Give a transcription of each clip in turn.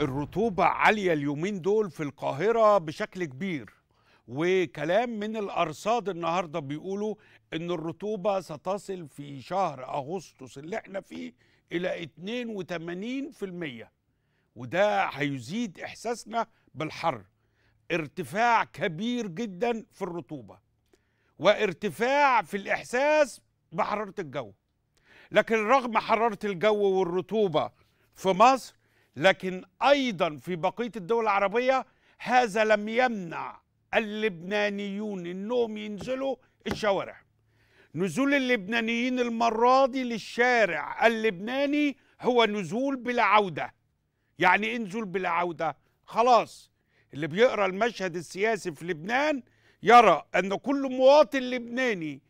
الرطوبة عالية اليومين دول في القاهرة بشكل كبير، وكلام من الأرصاد النهاردة بيقولوا إن الرطوبة ستصل في شهر أغسطس اللي احنا فيه إلى 82%، وده هيزيد إحساسنا بالحر. ارتفاع كبير جدا في الرطوبة وارتفاع في الإحساس بحرارة الجو. لكن رغم حرارة الجو والرطوبة في مصر، لكن أيضا في بقية الدول العربية، هذا لم يمنع اللبنانيون إنهم ينزلوا الشوارع. نزول اللبنانيين المرة دي للشارع اللبناني هو نزول بلا عودة. يعني إيه نزول بلا عودة؟ خلاص، اللي بيقرأ المشهد السياسي في لبنان يرى أن كل مواطن لبناني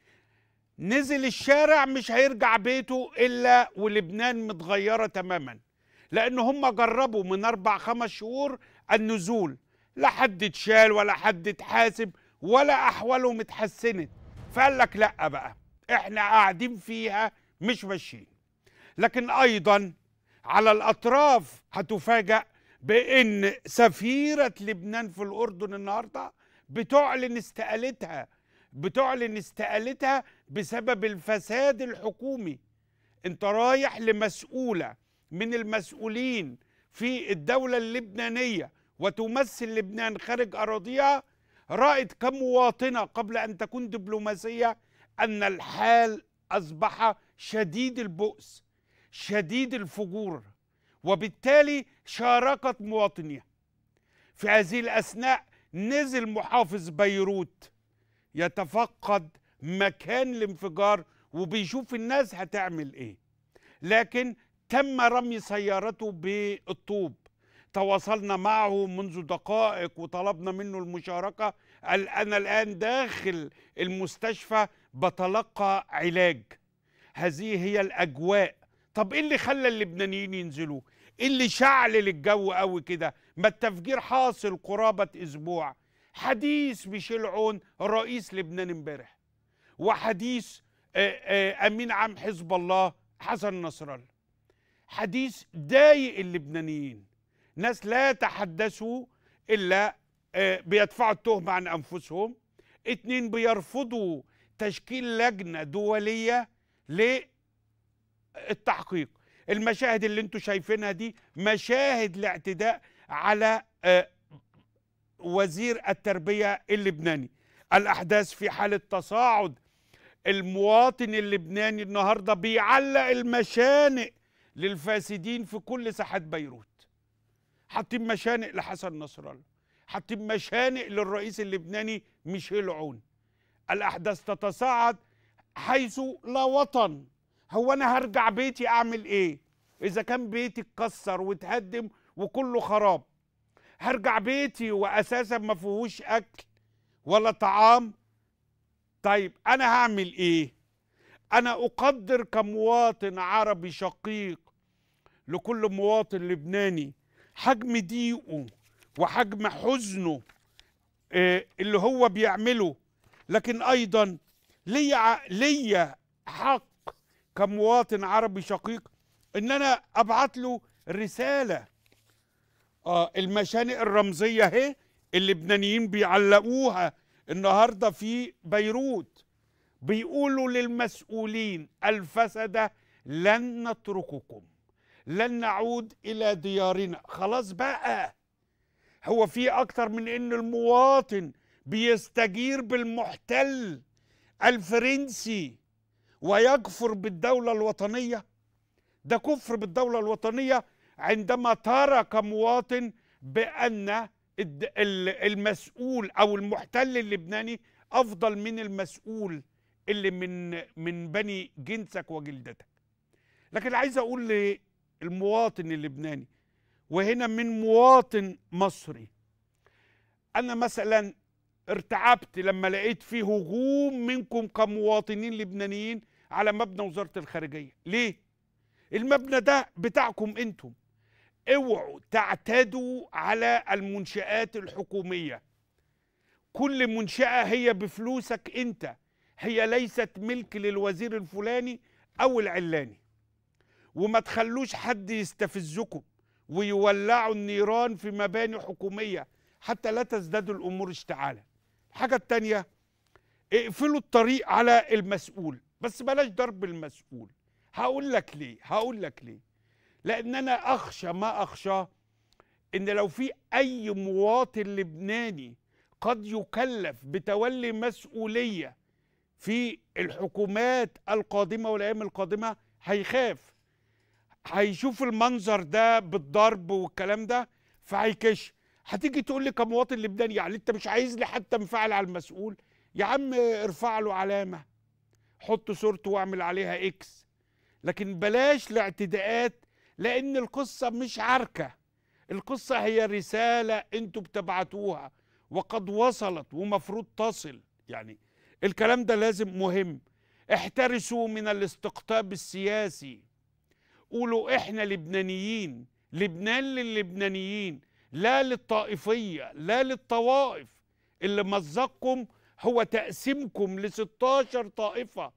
نزل الشارع مش هيرجع بيته إلا ولبنان متغيرة تماما، لأن هم جربوا من 4-5 شهور النزول، لا حد اتشال ولا حد اتحاسب ولا أحوالهم اتحسنت. فقال لك لأ بقى، احنا قاعدين فيها مش ماشيين. لكن أيضا على الأطراف هتفاجأ بأن سفيرة لبنان في الأردن النهارده بتعلن استقالتها بسبب الفساد الحكومي. انت رايح لمسؤولة من المسؤولين في الدولة اللبنانية وتمثل لبنان خارج أراضيها، رأت كمواطنة قبل أن تكون دبلوماسية أن الحال أصبح شديد البؤس شديد الفجور، وبالتالي شاركت مواطنيها. في هذه الأثناء نزل محافظ بيروت يتفقد مكان الانفجار وبيشوف الناس هتعمل ايه، لكن تم رمي سيارته بالطوب. تواصلنا معه منذ دقائق وطلبنا منه المشاركة. قال أنا الآن داخل المستشفى بتلقى علاج، هذه هي الأجواء. طب إيه اللي خلى اللبنانيين ينزلوا؟ إيه اللي شعلل الجو قوي كده؟ ما التفجير حاصل قرابة أسبوع. حديث ميشيل عون رئيس لبنان امبارح، وحديث أمين عام حزب الله حسن نصرالله، حديث ضايق اللبنانيين. ناس لا يتحدثوا إلا بيدفعوا التهمة عن أنفسهم. 2 بيرفضوا تشكيل لجنة دولية للتحقيق. المشاهد اللي انتم شايفينها دي مشاهد لاعتداء على وزير التربية اللبناني. الأحداث في حالة تصاعد. المواطن اللبناني النهاردة بيعلق المشانق للفاسدين في كل ساحات بيروت. حاطين مشانق لحسن نصر الله، حاطين مشانق للرئيس اللبناني ميشيل عون. الأحداث تتصاعد حيث لا وطن. هو أنا هرجع بيتي أعمل إيه؟ إذا كان بيتي اتكسر واتهدم وكله خراب، هرجع بيتي وأساسا ما فيهوش أكل ولا طعام. طيب أنا هعمل إيه؟ أنا أقدر كمواطن عربي شقيق لكل مواطن لبناني حجم ضيقه وحجم حزنه اللي هو بيعمله، لكن أيضا ليا حق كمواطن عربي شقيق إن أنا أبعت له رسالة. المشانق الرمزية هي اللبنانيين بيعلقوها النهاردة في بيروت، بيقولوا للمسؤولين الفسدة لن نترككم، لن نعود إلى ديارنا. خلاص بقى، هو في أكتر من إن المواطن بيستجير بالمحتل الفرنسي ويكفر بالدولة الوطنية؟ ده كفر بالدولة الوطنية عندما ترى كمواطن بأن المسؤول أو المحتل اللبناني أفضل من المسؤول اللي من بني جنسك وجلدتك. لكن عايز أقول للمواطن اللبناني، وهنا من مواطن مصري، أنا مثلا ارتعبت لما لقيت فيه هجوم منكم كمواطنين لبنانيين على مبنى وزارة الخارجية. ليه؟ المبنى ده بتاعكم انتم. اوعوا تعتدوا على المنشآت الحكومية. كل منشأة هي بفلوسك انت، هي ليست ملك للوزير الفلاني أو العلاني. وما تخلوش حد يستفزكم ويولعوا النيران في مباني حكومية حتى لا تزداد الأمور اشتعالا. الحاجة التانية، اقفلوا الطريق على المسؤول، بس بلاش ضرب المسؤول. هقول لك ليه، لأن أنا أخشى ما أخشى إن لو في أي مواطن لبناني قد يكلف بتولي مسؤولية في الحكومات القادمة والأيام القادمة هيخاف، هيشوف المنظر ده بالضرب والكلام ده فهيكش. هتيجي تقول لي كمواطن لبناني يعني انت مش عايز لي حتى انفعل على المسؤول؟ يا عم ارفع له علامة، حط صورته واعمل عليها اكس، لكن بلاش الاعتداءات، لان القصة مش عركة، القصة هي رسالة انتوا بتبعتوها وقد وصلت ومفروض تصل. يعني الكلام ده لازم مهم. احترسوا من الاستقطاب السياسي، قولوا احنا لبنانيين، لبنان للبنانيين لا للطائفية لا للطوائف. اللي مزقكم هو تقسيمكم ل 16 طائفة.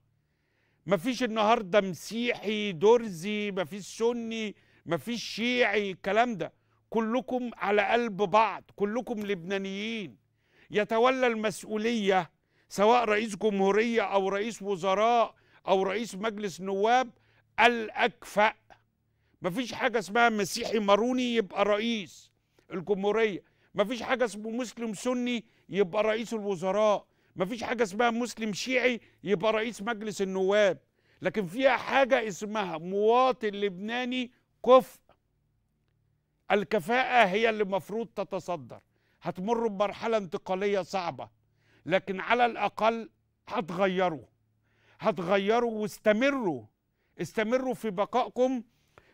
مفيش النهاردة مسيحي درزي، مفيش سني، مفيش شيعي، الكلام ده كلكم على قلب بعض، كلكم لبنانيين. يتولى المسؤولية سواء رئيس جمهورية أو رئيس وزراء أو رئيس مجلس نواب الأكفأ. مفيش حاجة اسمها مسيحي ماروني يبقى رئيس الجمهورية، مفيش حاجة اسمه مسلم سني يبقى رئيس الوزراء، مفيش حاجة اسمها مسلم شيعي يبقى رئيس مجلس النواب، لكن فيها حاجة اسمها مواطن لبناني كفء. الكفاءة هي اللي مفروض تتصدر. هتمروا بمرحلة انتقالية صعبة، لكن على الأقل هتغيروا واستمروا في بقائكم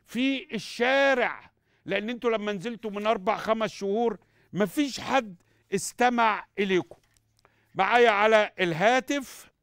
في الشارع، لأن انتوا لما نزلتوا من 4-5 شهور مفيش حد استمع إليكم. معايا على الهاتف